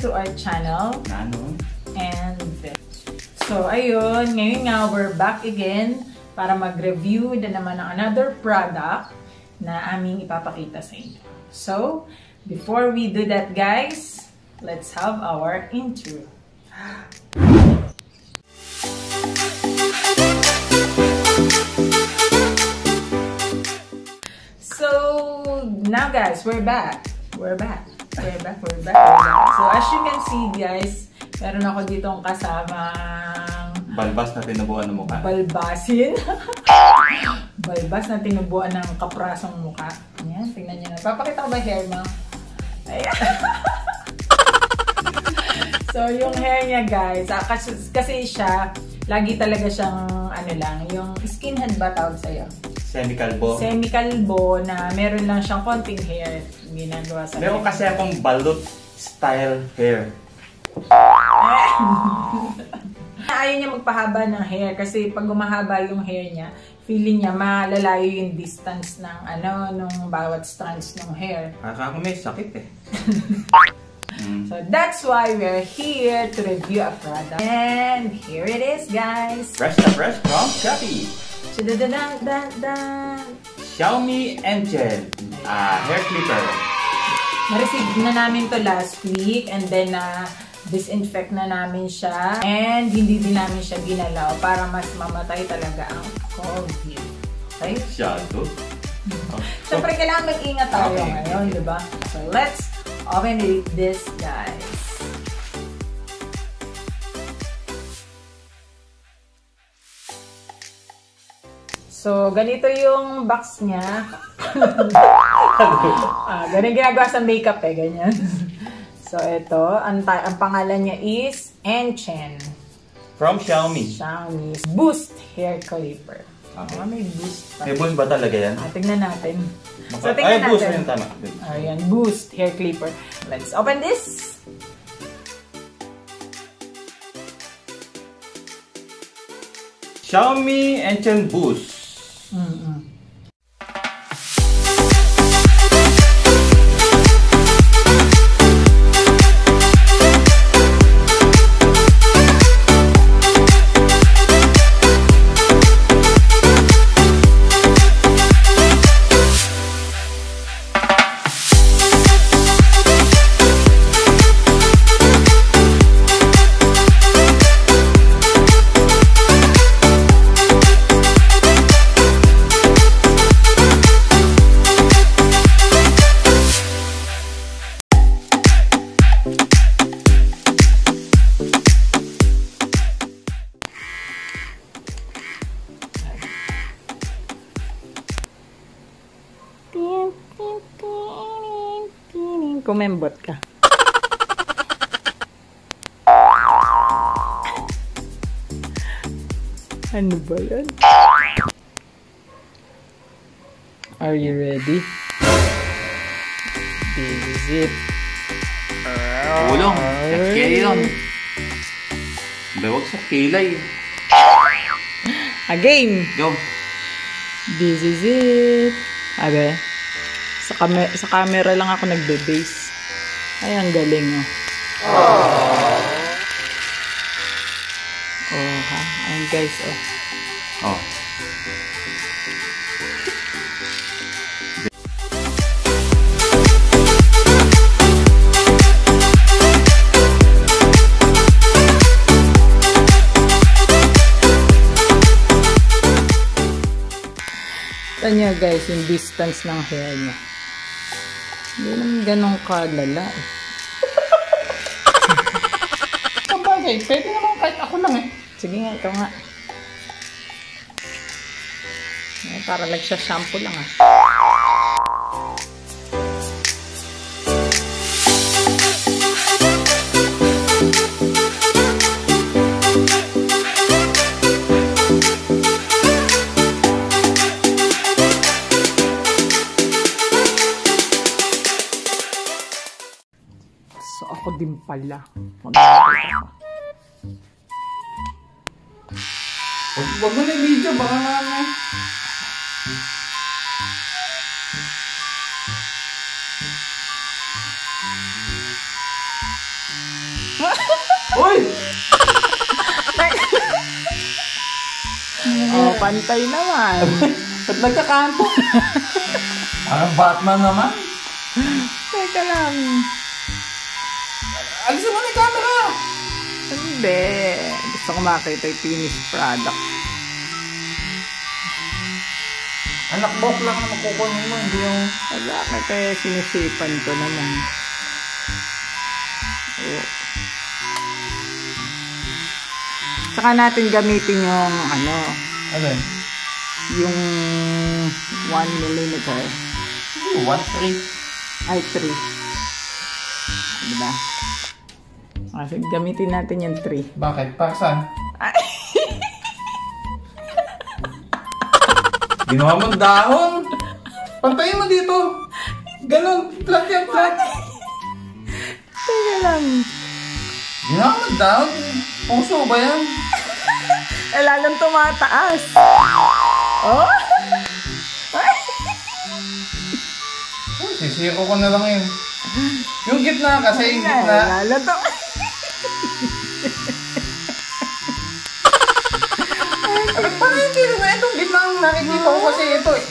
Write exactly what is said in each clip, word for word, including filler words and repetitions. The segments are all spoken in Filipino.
to our channel, Nanon and Veth. So ayun, ngayon nga we're back again para mag-review na naman ng another product na aming ipapakita sa inyo. So, before we do that guys, let's have our intro. Now guys, we're back. We're back. We're back. We're back. We're back. So as you can see guys, meron ako ditong kasamang balbas na tinubuan ng mukha. Balbasin. Balbas na tinubuan ng kaprasong mukha. Ayan, tingnan niyo na. Papakita ko ba hair mo? Ayan. So yung hair niya guys, kasi, kasi siya, lagi talaga siyang ano lang, yung skinhead ba tawag sa'yo? Semi-kalbo. Semi-kalbo na meron lang siyang konting hair ginagawa sa meron kasi akong balut style hair. Ayaw niya magpahaba ng hair kasi pag umahaba yung hair niya, feeling niya malalayo yung distance ng ano, nung bawat strands ng hair. Kaka ako may sakit eh. So that's why we're here to review a product. And here it is guys. Fresh na fresh from Shopee. Xiaomi Enchen uh, Hair Clipper. Na-receive na namin to last week and then na uh, disinfect na namin siya and hindi din namin siya ginalaw para mas mamatay talaga ang COVID. Okay? Shadow. Oh. Siyempre kailangan mag-ingat tayo okay. ngayon, di ba? So let's open it this guys. So, ganito yung box niya. ah, ganun ginagawa sa makeup eh, ganyan. So, ito. Ang, ang pangalan niya is Enchen. From Xiaomi. Xiaomi. Boost Hair Clipper. Okay. Ah, may boost pa. May boost ba talaga yan? Ah, tignan natin. So, tignan Ay, natin. Boost yung tama. Ayan, Boost Hair Clipper. Let's open this. Xiaomi Enchen Boost. Mm-hmm. Kumembot ka. Ano ba yan? Are you ready? This is it. Ulong! Kakilong! Bawag sa kilay. Again! Go! This is it. Abe. Sa, kamer sa camera lang ako nagbe-base. Ay, ang galing oh. Aww. Oh, ha? Ayan guys, oh. Oh. Tanya guys, yung distance ng hair niya. Hindi naman ganun kalala eh. Kabagay, pwede naman kahit ako lang eh. Sige nga, ikaw nga. Ay, para lang siya shampoo lang ah. Ako din pala. Huwag mo na video, baka nga nga. Uy! Oh, pantay naman. Ba't nagkakanto? Parang Batman naman. Teka lang. Alisin mo na yung camera! Hindi. Gusto ko makita yung finished product. Anak, bok lang ang nakukunin mo. Hindi yung... Wala, kaya sinisipan ko naman. Oh. Saka natin gamitin yung ano, okay. Yung one millimeter. Ooh, one three. Ay, three. Diba? Kasi gamitin natin yung three. Bakit? Para saan? Ginawa mo dahon. Pantayin mo dito. Ganon. Flat yan, flat. Sige lang. Ginawa mo dahon. Puso ba yan? Eh, lalong tumataas. Oh? Uy, sisiko ko na lang yun. Yung gitna kasi, yung gitna. Lalong tumataas. Abit pa na yung tiro na itong gitna ang nakikita ko kasi ito eh.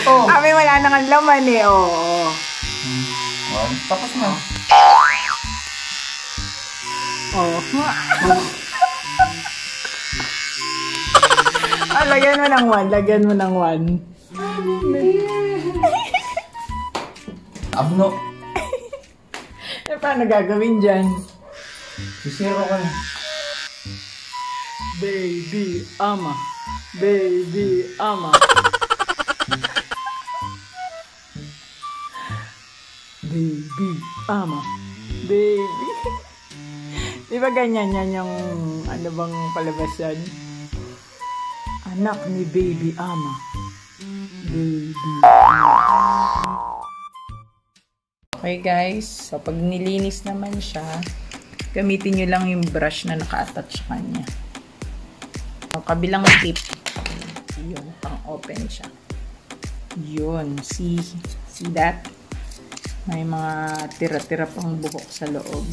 Ito. Kami wala nang ang laman eh, oo. Wow, tapos na. Oh. Oh, lagyan mo ng one. Lagyan mo ng one. Abno. E, paano gagawin dyan? Sisiro ka na. Baby ama. Baby ama. Baby ama. Baby. Di ba ganyan yan yung ano bang palabas yan? Anak ni Baby Ama. Baby Ama. Okay guys, so pag nilinis naman siya, gamitin nyo lang yung brush na naka-attach sa kanya. Ang kabilang tip, yun, pang-open siya. Yun, see, see that? May mga tira-tira pang buhok sa loob.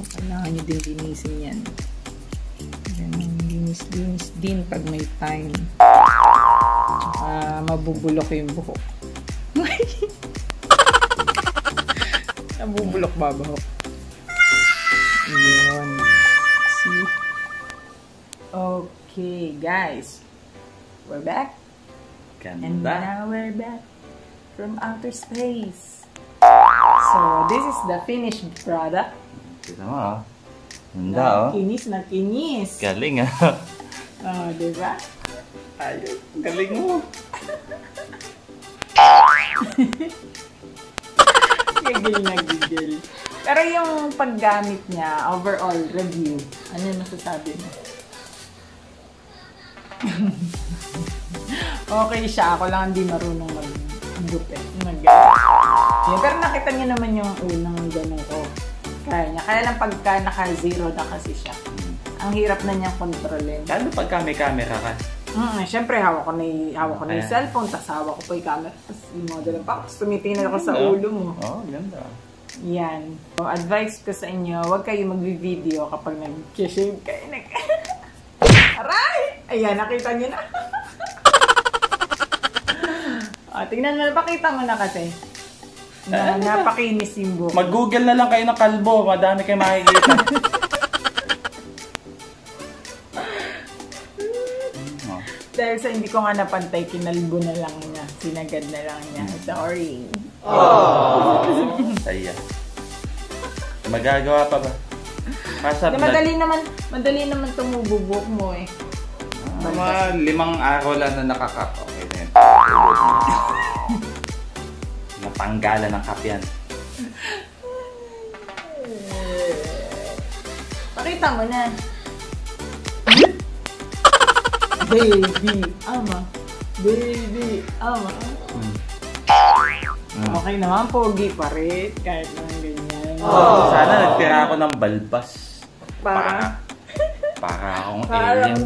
Kailangan nyo din linisin yan. Ganun, linis-linis din pag may time. Tsaka mabubulok yung buhok. Nabubulok ba buhok? Ayan. See? Okay, guys. We're back. Ganda. And now we're back from outer space. So, this is the finished product. Kita mo, ganda o. Nakinis, nakinis. Galing ah. Oh, diba? Ayun, galing mo. Gigil na gigil. Pero yung paggamit niya, overall review, ano yung nasasabi mo? Okay siya, ako lang hindi marunong mag-dupet. Mag-dupet. Pero nakita niyo naman yung unang ganun ko. Kaya niya. Kaya lang pagka naka-zero na kasi siya. Ang hirap na niyang kontrolin. Lalo pagka may camera ka? Mm, siyempre, hawak ko na yung cellphone, tas hawak ko pa yung camera. Tapos i-model pa ako. Tapos tumitingin ako sa ulo mo. Oo, oh, ganda. Yan. So, advice ko sa inyo, huwag kayo mag-video kapag nag-shave kayo. Nag Aray! Ayan, nakita niyo na. O, tingnan mo na. Pakita mo na kasi. Na, napakinis yung buhok. Mag-google na lang kayo ng kalbo. Madami kayo makikita. Oh. Dahil sa hindi ko nga napantay, kinalbo na lang niya. Sinagad na lang niya. Sorry. Oh. Saya. Magagawa pa ba? Masarap na. Madali naman, madali naman tumububok mo eh. Ah, mga limang araw lang na nakakap. Okay na yun. Napanggalan ng kapyan. Pakita mo na. Baby ama. Baby ama. Mm. Mm. Okay naman, pogi pa rin. Kahit naman ganyan. Oh. Sana nagtira ako ng balbas. Para? Para, para akong alien.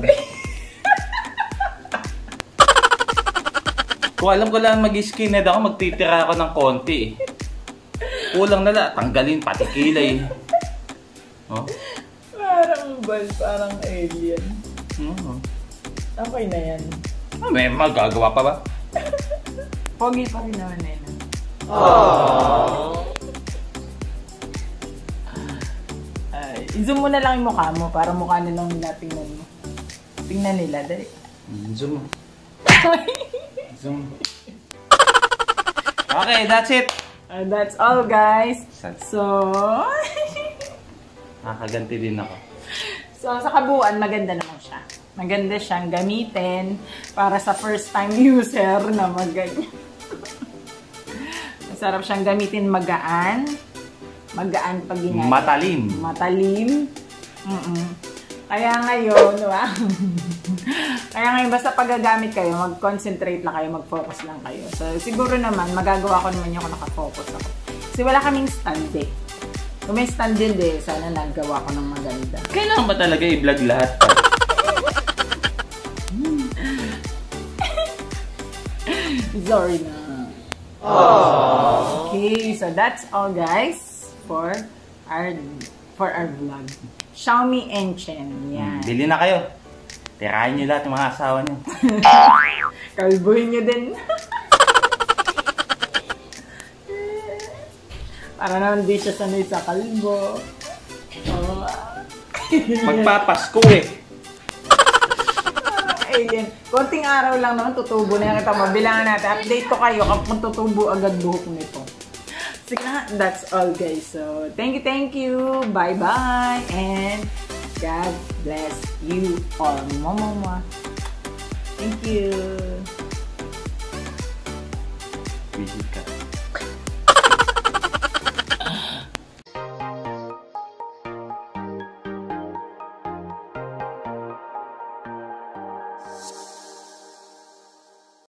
Kung alam ko lang mag-skinhead ako, magtitira ako ng konti. Kulang na lang, tanggalin, pati kilay. Oh? Parang bal, parang alien. Mm-hmm. Okay na yan. Ah, may magagawa pa ba? Pogi pa rin naman na yun. Uh, i-zoom mo na lang yung mukha mo para mukha na lang nila tingnan mo. Tingnan nila, dali. Zoom mo. Zoom mo. Okay, that's it. And that's all, guys. So, nakaganti din ako. So, sa kabuuan, maganda naman siya. Maganda siyang gamitin para sa first-time user na mag-ganyan. Masarap siyang gamitin, magaan. Magaan pag ginagawa. Matalim. Matalim. Mm-mm. Kaya ngayon, wow. Kaya ngayon, basta paggagamit kayo, mag-concentrate lang kayo, mag-focus lang kayo. So, siguro naman, magagawa ko naman yung kung nakafocus ako. Kasi wala kaming stand eh. Kung may stand din eh, sana nagawa ko ng maganda. Kailangan ba talaga i-vlog lahat? Sorry na. Aww. Okay, so that's all, guys, for our, for our vlog. Xiaomi Enchen. Yan. Bili na kayo. Tirahin nyo lahat yung mga asawa nyo. Kalbuhin nyo din. Para naman di siya sanay sa kalbo. Oh. Magpapasko eh. Alien. Konting araw lang naman tutubo na yan. Ito, mabilangan natin. Update ko kayo kung tutubo agad buhok nito. Sige na, that's all, guys. So, thank you, thank you. Bye-bye. And God bless you all. Mama. Thank you. Bihika.